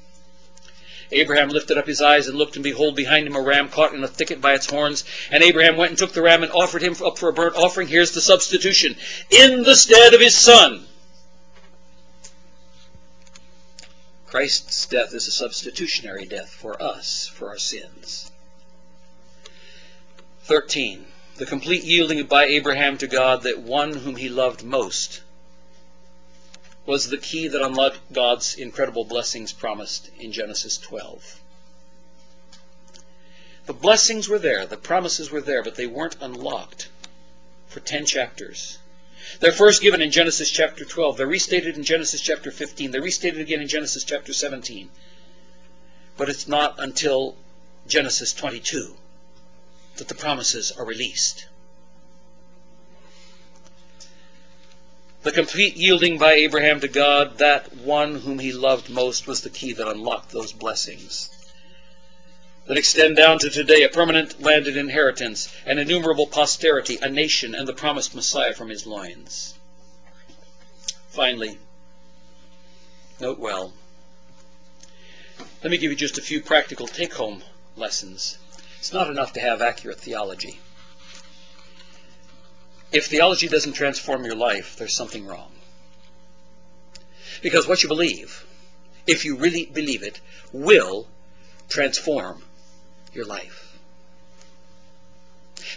Abraham lifted up his eyes and looked, and behold, behind him a ram caught in a thicket by its horns. And Abraham went and took the ram and offered him up for a burnt offering. Here's the substitution. In the stead of his son. Christ's death is a substitutionary death for us, for our sins. Thirteen. The complete yielding by Abraham to God, that one whom he loved most, was the key that unlocked God's incredible blessings promised in Genesis twelve. The blessings were there, the promises were there, but they weren't unlocked for ten chapters. They're first given in Genesis chapter twelve. They're restated in Genesis chapter fifteen. They're restated again in Genesis chapter seventeen. But it's not until Genesis twenty-two that the promises are released. The complete yielding by Abraham to God, that one whom he loved most, was the key that unlocked those blessings that extend down to today, a permanent landed inheritance, an innumerable posterity, a nation, and the promised Messiah from his loins. Finally, note well, let me give you just a few practical take-home lessons. It's not enough to have accurate theology. If theology doesn't transform your life, there's something wrong. Because what you believe, if you really believe it, will transform your life.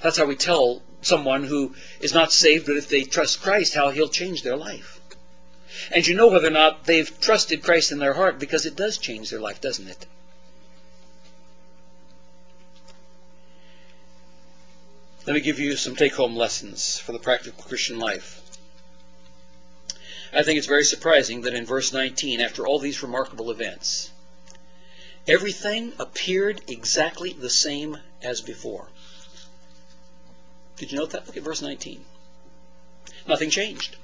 That's how we tell someone who is not saved, but if they trust Christ, how he'll change their life. And you know whether or not they've trusted Christ in their heart, because it does change their life, doesn't it? Let me give you some take-home lessons for the practical Christian life. I think it's very surprising that in verse nineteen, after all these remarkable events, everything appeared exactly the same as before. Did you note that? Look at verse nineteen. Nothing changed.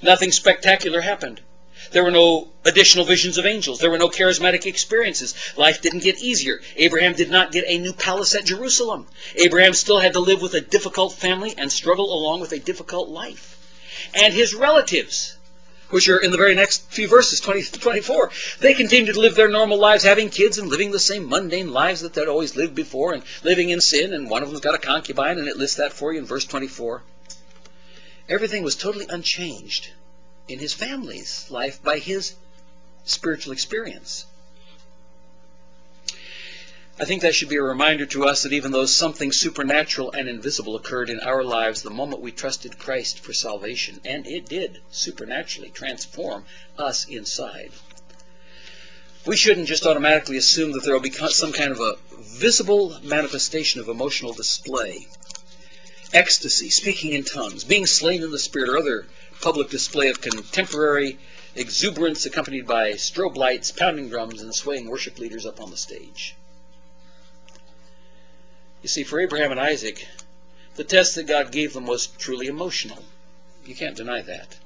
Nothing spectacular happened. There were no additional visions of angels. There were no charismatic experiences. Life didn't get easier. Abraham did not get a new palace at Jerusalem. Abraham still had to live with a difficult family and struggle along with a difficult life. And his relatives, which are in the very next few verses, twenty to twenty-four, they continued to live their normal lives, having kids and living the same mundane lives that they'd always lived before, and living in sin, and one of them's got a concubine, and it lists that for you in verse twenty-four. Everything was totally unchanged in his family's life by his spiritual experience. I think that should be a reminder to us that even though something supernatural and invisible occurred in our lives the moment we trusted Christ for salvation, and it did supernaturally transform us inside, we shouldn't just automatically assume that there will be some kind of a visible manifestation of emotional display, ecstasy, speaking in tongues, being slain in the Spirit, or other public display of contemporary exuberance accompanied by strobe lights, pounding drums, and swaying worship leaders up on the stage. You see, for Abraham and Isaac, the test that God gave them was truly emotional. You can't deny that.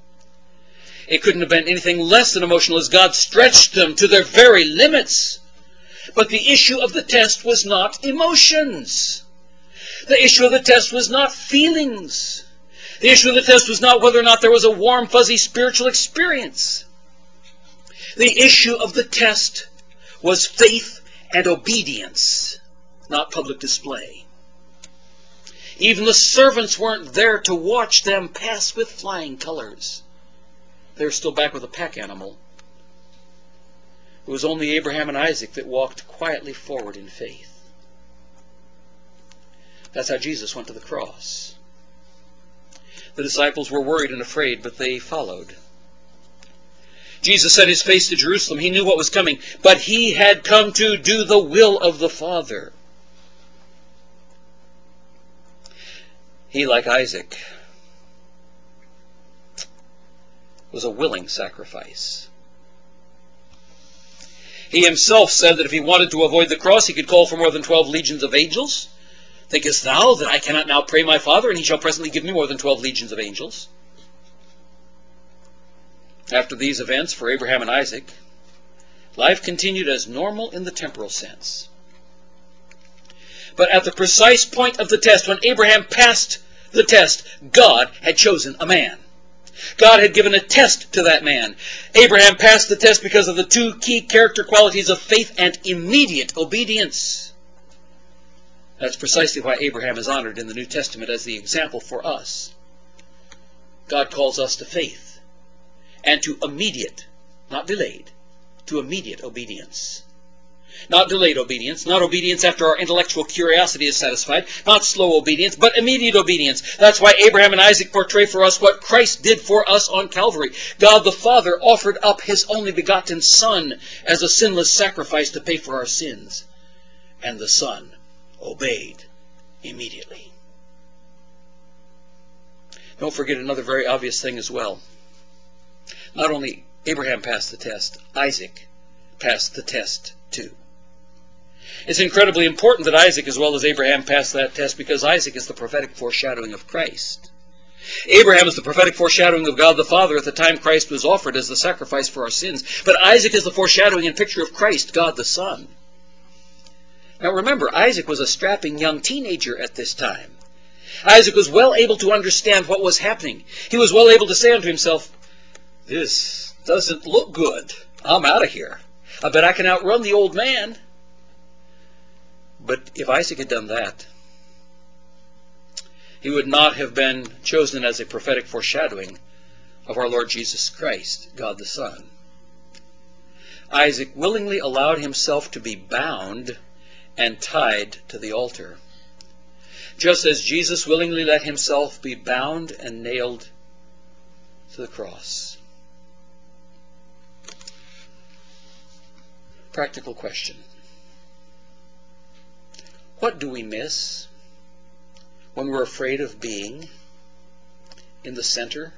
It couldn't have been anything less than emotional, as God stretched them to their very limits. But the issue of the test was not emotions. The issue of the test was not feelings. The issue of the test was not whether or not there was a warm, fuzzy spiritual experience. The issue of the test was faith and obedience, not public display. Even the servants weren't there to watch them pass with flying colors. They were still back with a pack animal. It was only Abraham and Isaac that walked quietly forward in faith. That's how Jesus went to the cross. The disciples were worried and afraid, but they followed. Jesus set his face to Jerusalem. He knew what was coming, but he had come to do the will of the Father. He, like Isaac, was a willing sacrifice. He himself said that if he wanted to avoid the cross, he could call for more than twelve legions of angels. Thinkest thou that I cannot now pray my Father, and he shall presently give me more than twelve legions of angels? After these events for Abraham and Isaac, life continued as normal in the temporal sense. But at the precise point of the test, when Abraham passed the test, God had chosen a man. God had given a test to that man. Abraham passed the test because of the two key character qualities of faith and immediate obedience. That's precisely why Abraham is honored in the New Testament as the example for us. God calls us to faith and to immediate, not delayed, to immediate obedience. Not delayed obedience, not obedience after our intellectual curiosity is satisfied, not slow obedience, but immediate obedience. That's why Abraham and Isaac portray for us what Christ did for us on Calvary. God the Father offered up his only begotten Son as a sinless sacrifice to pay for our sins. And the Son obeyed immediately. Don't forget another very obvious thing as well. Not only Abraham passed the test, Isaac passed the test too. It's incredibly important that Isaac as well as Abraham passed that test, because Isaac is the prophetic foreshadowing of Christ. Abraham is the prophetic foreshadowing of God the Father at the time Christ was offered as the sacrifice for our sins. But Isaac is the foreshadowing and picture of Christ, God the Son. Now remember, Isaac was a strapping young teenager at this time. Isaac was well able to understand what was happening. He was well able to say unto himself, "This doesn't look good. I'm out of here. I bet I can outrun the old man." But if Isaac had done that, he would not have been chosen as a prophetic foreshadowing of our Lord Jesus Christ, God the Son. Isaac willingly allowed himself to be bound and tied to the altar, just as Jesus willingly let himself be bound and nailed to the cross. Practical question. What do we miss when we're afraid of being in the center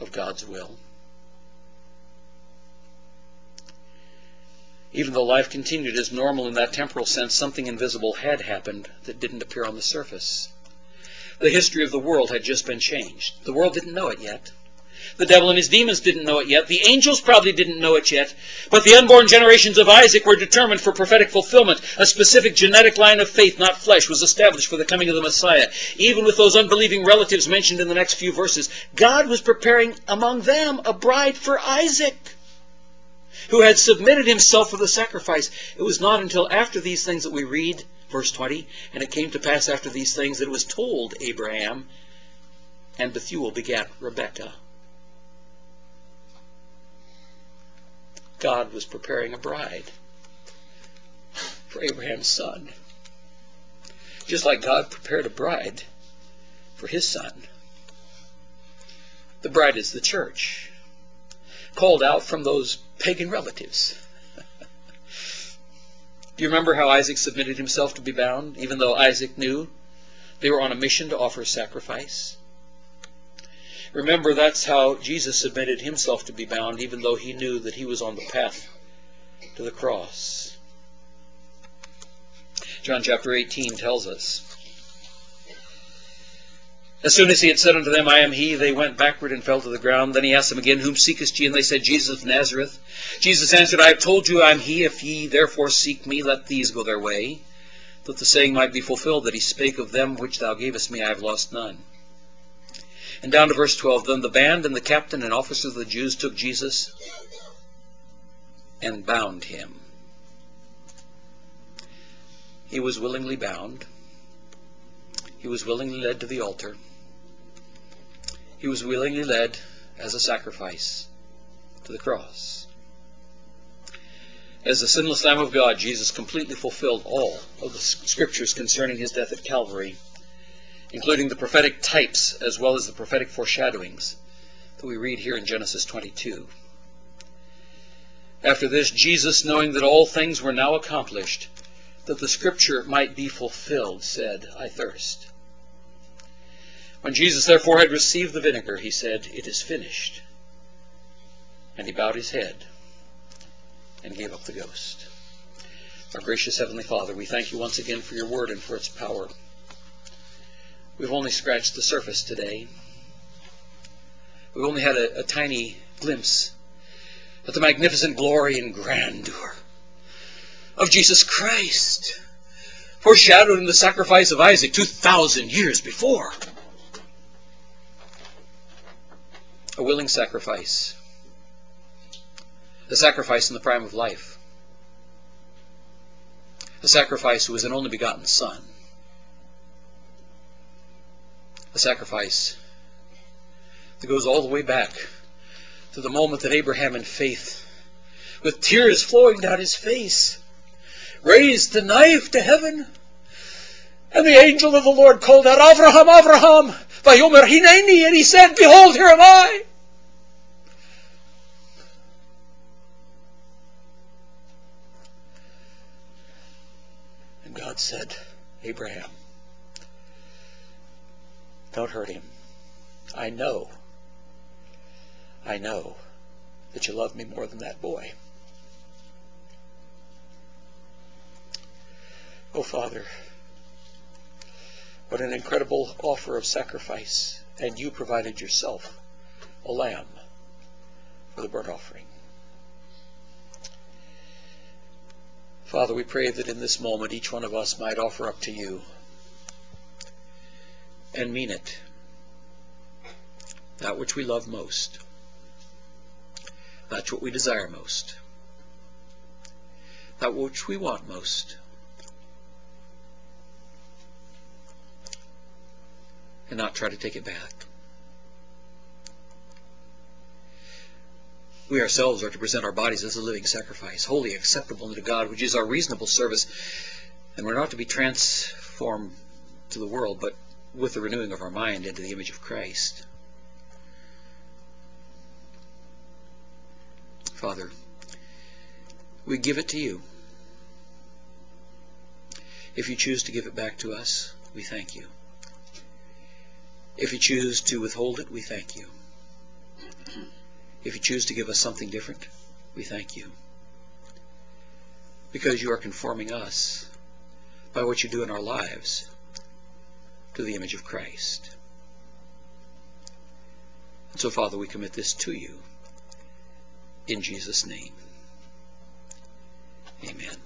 of God's will? Even though life continued as normal in that temporal sense, something invisible had happened that didn't appear on the surface. The history of the world had just been changed. The world didn't know it yet. The devil and his demons didn't know it yet. The angels probably didn't know it yet. But the unborn generations of Isaac were determined for prophetic fulfillment. A specific genetic line of faith, not flesh, was established for the coming of the Messiah. Even with those unbelieving relatives mentioned in the next few verses, God was preparing among them a bride for Isaac, who had submitted himself for the sacrifice. It was not until after these things that we read, verse twenty, "And it came to pass after these things that it was told Abraham, and Bethuel begat Rebekah." God was preparing a bride for Abraham's son, just like God prepared a bride for his son. The bride is the church, called out from those pagan relatives. Do you remember how Isaac submitted himself to be bound, even though Isaac knew they were on a mission to offer sacrifice? Remember, that's how Jesus submitted himself to be bound, even though he knew that he was on the path to the cross. John chapter eighteen tells us, "As soon as he had said unto them, I am he, they went backward and fell to the ground. Then he asked them again, Whom seekest ye? And they said, Jesus of Nazareth. Jesus answered, I have told you, I am he. If ye therefore seek me, let these go their way, that the saying might be fulfilled, that he spake of them which thou gavest me, I have lost none." And down to verse twelve, "Then the band and the captain and officers of the Jews took Jesus and bound him." He was willingly bound. He was willingly led to the altar. He was willingly led as a sacrifice to the cross. As the sinless Lamb of God, Jesus completely fulfilled all of the scriptures concerning his death at Calvary, including the prophetic types as well as the prophetic foreshadowings that we read here in Genesis twenty-two. After this, Jesus, knowing that all things were now accomplished, that the scripture might be fulfilled, said, "I thirst." When Jesus therefore had received the vinegar, he said, "It is finished." And he bowed his head and gave up the ghost. Our gracious Heavenly Father, we thank you once again for your word and for its power. We've only scratched the surface today. We've only had a, a tiny glimpse at the magnificent glory and grandeur of Jesus Christ, foreshadowed in the sacrifice of Isaac two thousand years before. A willing sacrifice, a sacrifice in the prime of life, a sacrifice who was an only begotten son, a sacrifice that goes all the way back to the moment that Abraham in faith, with tears flowing down his face, raised the knife to heaven, and the angel of the Lord called out, "Avraham, Avraham, vayomer hineni," and he said, "Behold, here am I." And God said, "Abraham, don't hurt him. I know, I know that you love me more than that boy." Oh, Father, what an incredible offer of sacrifice. And you provided yourself a lamb for the burnt offering. Father, we pray that in this moment each one of us might offer up to you and mean it, that which we love most, that which we desire most, that which we want most. And not try to take it back. We ourselves are to present our bodies as a living sacrifice, wholly acceptable unto God, which is our reasonable service. And we're not to be transformed to the world, but with the renewing of our mind into the image of Christ. Father, we give it to you. If you choose to give it back to us, we thank you. If you choose to withhold it, we thank you. If you choose to give us something different, we thank you. Because you are conforming us, by what you do in our lives, to the image of Christ. And so, Father, we commit this to you. In Jesus' name, amen.